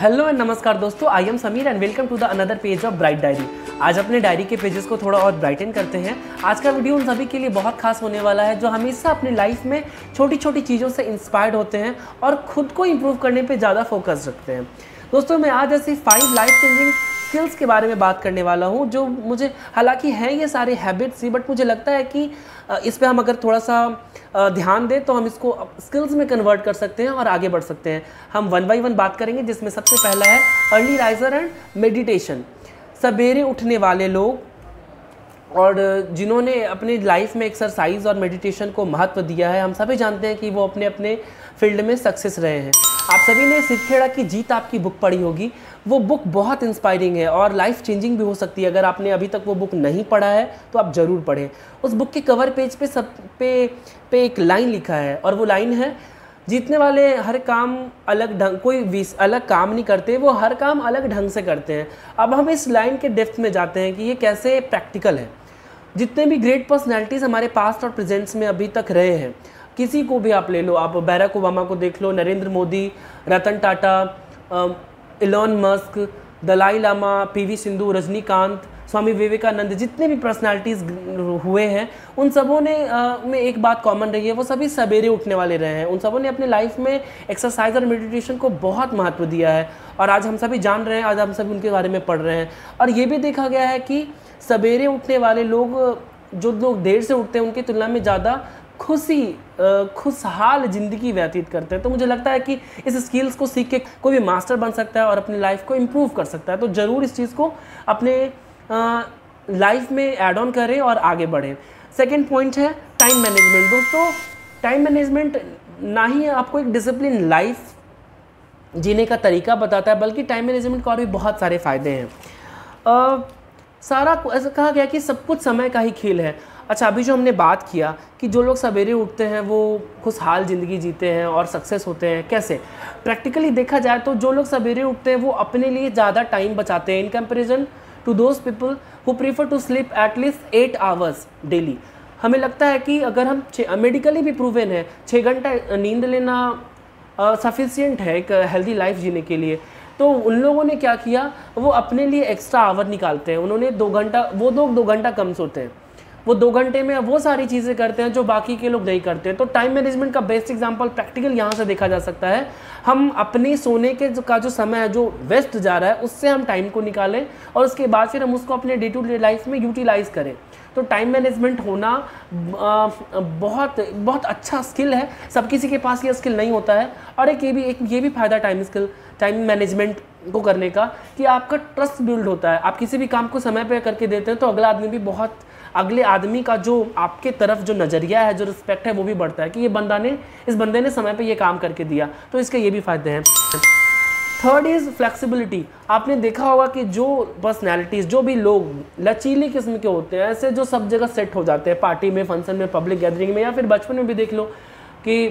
Hello and नमस्कार दोस्तों, I am Sameer and welcome to the another page of bright diary. आज अपने diary के पेजेस को थोड़ा और ब्राइटन करते हैं। आज का वीडियो उन सभी के लिए बहुत खास होने वाला है जो हमेशा अपनी लाइफ में छोटी छोटी चीज़ों से इंस्पायर्ड होते हैं और ख़ुद को इम्प्रूव करने पे ज़्यादा फोकस रखते हैं। दोस्तों, मैं आज ऐसी 5 लाइफ चेंजिंग स्किल्स के बारे में बात करने वाला हूँ जो मुझे, हालांकि हैं ये सारे हैबिट्स ही, बट मुझे लगता है कि इस पर हम अगर थोड़ा सा ध्यान दें तो हम इसको स्किल्स में कन्वर्ट कर सकते हैं और आगे बढ़ सकते हैं। हम 1 by 1 बात करेंगे, जिसमें सबसे पहला है अर्ली राइजर एंड मेडिटेशन। सवेरे उठने वाले लोग और जिन्होंने अपनी लाइफ में एक्सरसाइज और मेडिटेशन को महत्व दिया है, हम सभी जानते हैं कि वो अपने अपने फील्ड में सक्सेस रहे हैं। आप सभी ने शिव खेड़ा की जीत आपकी बुक पढ़ी होगी। वो बुक बहुत इंस्पायरिंग है और लाइफ चेंजिंग भी हो सकती है। अगर आपने अभी तक वो बुक नहीं पढ़ा है तो आप ज़रूर पढ़ें। उस बुक के कवर पेज पे सब पे एक लाइन लिखा है और वो लाइन है, जीतने वाले हर काम अलग ढंग, कोई अलग काम नहीं करते, वो हर काम अलग ढंग से करते हैं। अब हम इस लाइन के डेप्थ में जाते हैं कि ये कैसे प्रैक्टिकल है। जितने भी ग्रेट पर्सनैलिटीज़ हमारे पास्ट और प्रेजेंट्स में अभी तक रहे हैं, किसी को भी आप ले लो, आप बैरक ओबामा को देख लो, Narendra Modi, Ratan Tata, Elon Musk, Dalai Lama, PV Sindhu, Rajinikanth, Swami Vivekananda, जितने भी पर्सनालिटीज़ हुए हैं उन सबों ने में एक बात कॉमन रही है, वो सभी सवेरे उठने वाले रहे हैं। उन सबों ने अपने लाइफ में एक्सरसाइज और मेडिटेशन को बहुत महत्व दिया है और आज हम सभी जान रहे हैं, आज हम सभी उनके बारे में पढ़ रहे हैं। और ये भी देखा गया है कि सवेरे उठने वाले लोग, जो लोग देर से उठते हैं उनकी तुलना में ज़्यादा खुशहाल ज़िंदगी व्यतीत करते हैं। तो मुझे लगता है कि इस स्किल्स को सीख के कोई भी मास्टर बन सकता है और अपनी लाइफ को इम्प्रूव कर सकता है। तो ज़रूर इस चीज़ को अपने लाइफ में ऐड ऑन करें और आगे बढ़ें। सेकंड पॉइंट है टाइम मैनेजमेंट। दोस्तों, टाइम मैनेजमेंट ना ही आपको एक डिसिप्लिन लाइफ जीने का तरीका बताता है, बल्कि टाइम मैनेजमेंट के और भी बहुत सारे फ़ायदे हैं। सारा ऐसा कहा गया कि सब कुछ समय का ही खेल है। अच्छा, अभी जो हमने बात किया कि जो लोग सवेरे उठते हैं वो खुशहाल ज़िंदगी जीते हैं और सक्सेस होते हैं, कैसे प्रैक्टिकली देखा जाए तो जो लोग सवेरे उठते हैं वो अपने लिए ज़्यादा टाइम बचाते हैं in comparison to those people who prefer to sleep at least 8 hours daily. हमें लगता है कि अगर हम मेडिकली भी प्रूवन है 6 घंटा नींद लेना सफिशियंट है एक हेल्दी लाइफ जीने के लिए। तो उन लोगों ने क्या किया, वो अपने लिए एक्स्ट्रा आवर निकालते हैं। उन्होंने 2 घंटा, वो लोग 2 घंटा कम सोते हैं, वो 2 घंटे में वो सारी चीज़ें करते हैं जो बाकी के लोग नहीं करते। तो टाइम मैनेजमेंट का बेस्ट एग्जांपल प्रैक्टिकल यहाँ से देखा जा सकता है। हम अपने सोने के जो समय है, जो वेस्ट जा रहा है, उससे हम टाइम को निकालें और उसके बाद फिर हम उसको अपने डे टू डे लाइफ में यूटिलाइज़ करें। तो टाइम मैनेजमेंट होना बहुत बहुत अच्छा स्किल है। सब किसी के पास ये स्किल नहीं होता है। और ये भी फ़ायदा टाइम मैनेजमेंट को करने का कि आपका ट्रस्ट बिल्ड होता है। आप किसी भी काम को समय पर करके देते हैं तो अगले आदमी का जो आपके तरफ जो नज़रिया है, जो रिस्पेक्ट है, वो भी बढ़ता है कि इस बंदे ने समय पे ये काम करके दिया। तो इसके ये भी फ़ायदे हैं। Third is flexibility. आपने देखा होगा कि जो पर्सनालिटीज़, जो भी लोग लचीले किस्म के होते हैं, ऐसे जो सब जगह सेट हो जाते हैं, पार्टी में, फंक्शन में, पब्लिक गैदरिंग में, या फिर बचपन में भी देख लो कि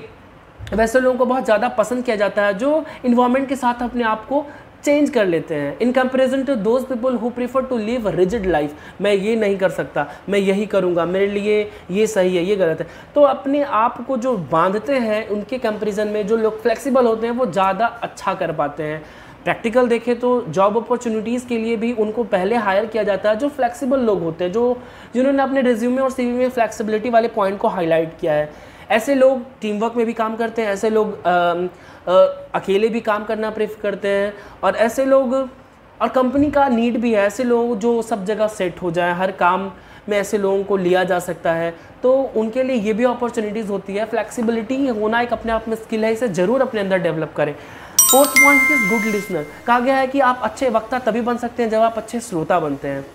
वैसे लोगों को बहुत ज़्यादा पसंद किया जाता है जो इन्वायरमेंट के साथ अपने आप को चेंज कर लेते हैं। In comparison to those people who prefer to live rigid life. मैं ये नहीं कर सकता, मैं यही करूँगा, मेरे लिए ये सही है, ये गलत है। तो अपने आप को जो बांधते हैं उनके कंपेरिजन में जो लोग फ्लेक्सिबल होते हैं वो ज़्यादा अच्छा कर पाते हैं। प्रैक्टिकल देखें तो जॉब अपॉर्चुनिटीज़ के लिए भी उनको पहले हायर किया जाता है जो फ्लेक्सिबल लोग होते हैं, जिन्होंने अपने रिज्यूमे और सीवी में फ्लेक्सिबिलिटी वाले पॉइंट को हाईलाइट किया है। ऐसे लोग टीम वर्क में भी काम करते हैं, ऐसे लोग अकेले भी काम करना प्रेफर करते हैं, और ऐसे लोग और कंपनी का नीड भी है, ऐसे लोग जो सब जगह सेट हो जाए, हर काम में ऐसे लोगों को लिया जा सकता है। तो उनके लिए ये भी अपॉर्चुनिटीज़ होती है। फ्लेक्सिबिलिटी होना एक अपने आप में स्किल है, इसे ज़रूर अपने अंदर डेवलप करें। Fourth point is good listener. कहा गया है कि आप अच्छे वक्ता तभी बन सकते हैं जब आप अच्छे श्रोता बनते हैं।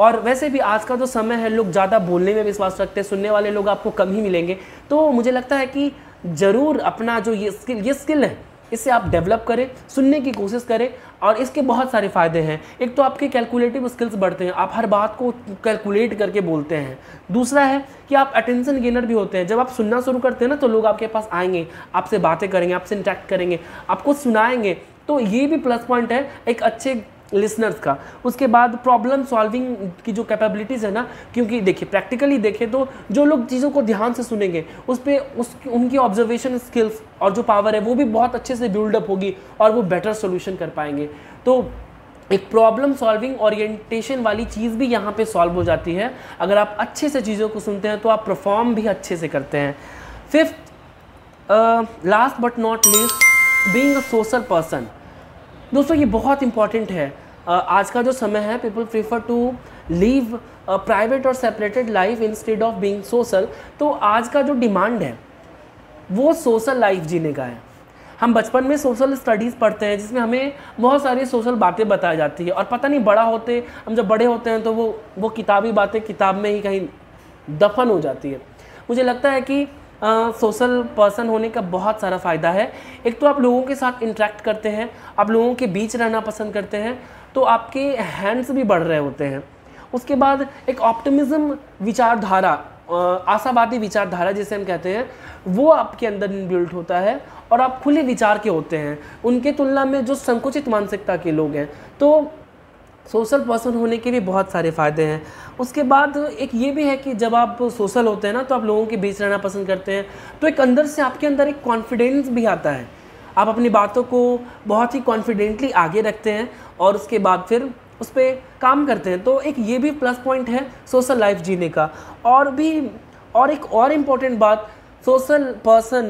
और वैसे भी आज का जो समय है, लोग ज़्यादा बोलने में विश्वास रखते हैं, सुनने वाले लोग आपको कम ही मिलेंगे। तो मुझे लगता है कि ज़रूर अपना जो ये स्किल है, इससे आप डेवलप करें, सुनने की कोशिश करें। और इसके बहुत सारे फ़ायदे हैं। एक तो आपके कैलकुलेटिव स्किल्स बढ़ते हैं, आप हर बात को कैलकुलेट करके बोलते हैं। दूसरा है कि आप अटेंशन गेनर भी होते हैं। जब आप सुनना शुरू करते हैं ना तो लोग आपके पास आएंगे, आपसे बातें करेंगे, आपसे इंटरेक्ट करेंगे, आपको सुनाएंगे। तो ये भी प्लस पॉइंट है एक अच्छे लिसनर्स का। उसके बाद प्रॉब्लम सॉल्विंग की जो कैपेबिलिटीज़ है ना, क्योंकि देखिए प्रैक्टिकली देखें तो जो लोग चीज़ों को ध्यान से सुनेंगे उस पर उनकी ऑब्जर्वेशन स्किल्स और जो पावर है वो भी बहुत अच्छे से बिल्डअप होगी और वो बेटर सोल्यूशन कर पाएंगे। तो एक प्रॉब्लम सॉल्विंग ओरिएंटेशन वाली चीज़ भी यहाँ पे सॉल्व हो जाती है। अगर आप अच्छे से चीज़ों को सुनते हैं तो आप परफॉर्म भी अच्छे से करते हैं। Fifth, last but not least, being a social person. दोस्तों ये बहुत इंपॉर्टेंट है। आज का जो समय है, people prefer to live private और separated life instead of being social. तो आज का जो डिमांड है वो सोशल लाइफ जीने का है। हम बचपन में सोशल स्टडीज़ पढ़ते हैं जिसमें हमें बहुत सारी सोशल बातें बताई जाती है, और पता नहीं बड़ा होते हम जब बड़े होते हैं तो वो किताबी बातें किताब में ही कहीं दफन हो जाती है। मुझे लगता है कि सोशल पर्सन होने का बहुत सारा फ़ायदा है। एक तो आप लोगों के साथ इंटरेक्ट करते हैं, आप लोगों के बीच रहना पसंद करते हैं, तो आपके हैंड्स भी बढ़ रहे होते हैं। उसके बाद एक ऑप्टिमिज़म विचारधारा, आशावादी विचारधारा जिसे हम कहते हैं, वो आपके अंदर इनबिल्ट होता है और आप खुले विचार के होते हैं उनके तुलना में जो संकुचित मानसिकता के लोग हैं। तो सोशल पर्सन होने के भी बहुत सारे फ़ायदे हैं। उसके बाद एक ये भी है कि जब आप सोशल होते हैं ना तो आप लोगों के बीच रहना पसंद करते हैं, तो एक अंदर से आपके अंदर एक कॉन्फिडेंस भी आता है। आप अपनी बातों को बहुत ही कॉन्फिडेंटली आगे रखते हैं और उसके बाद फिर उस पर काम करते हैं। तो एक ये भी प्लस पॉइंट है सोशल लाइफ जीने का। और एक और इम्पोर्टेंट बात, सोशल पर्सन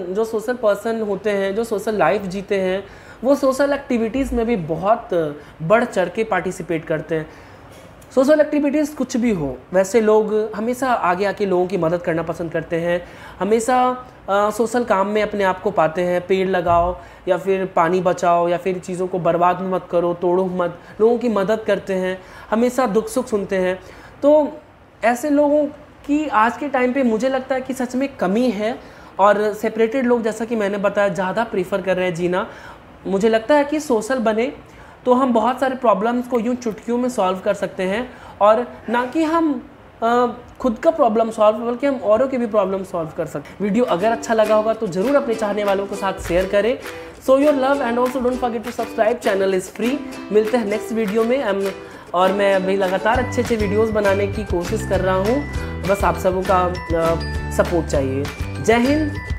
होते हैं, जो सोशल लाइफ जीते हैं, वो सोशल एक्टिविटीज़ में भी बहुत बढ़ चढ़ के पार्टिसिपेट करते हैं। सोशल एक्टिविटीज़ कुछ भी हो, वैसे लोग हमेशा आगे आके लोगों की मदद करना पसंद करते हैं, हमेशा सोशल काम में अपने आप को पाते हैं। पेड़ लगाओ या फिर पानी बचाओ या फिर चीज़ों को बर्बाद मत करो, तोड़ो मत, लोगों की मदद करते हैं, हमेशा दुख सुख सुनते हैं। तो ऐसे लोगों कि आज के टाइम पे मुझे लगता है कि सच में कमी है, और सेपरेटेड लोग जैसा कि मैंने बताया ज़्यादा प्रीफर कर रहे हैं जीना। मुझे लगता है कि सोशल बने तो हम बहुत सारे प्रॉब्लम्स को यूँ चुटकियों में सॉल्व कर सकते हैं, और ना कि हम खुद का प्रॉब्लम सॉल्व बल्कि हम औरों के भी प्रॉब्लम सॉल्व कर सकते हैं। वीडियो अगर अच्छा लगा होगा तो ज़रूर अपने चाहने वालों के साथ शेयर करें। सो your love and also don't forget to subscribe, channel is free. मिलते हैं नेक्स्ट वीडियो में, और मैं अभी लगातार अच्छे अच्छे वीडियोस बनाने की कोशिश कर रहा हूँ। बस आप सबों का सपोर्ट चाहिए। जय हिंद।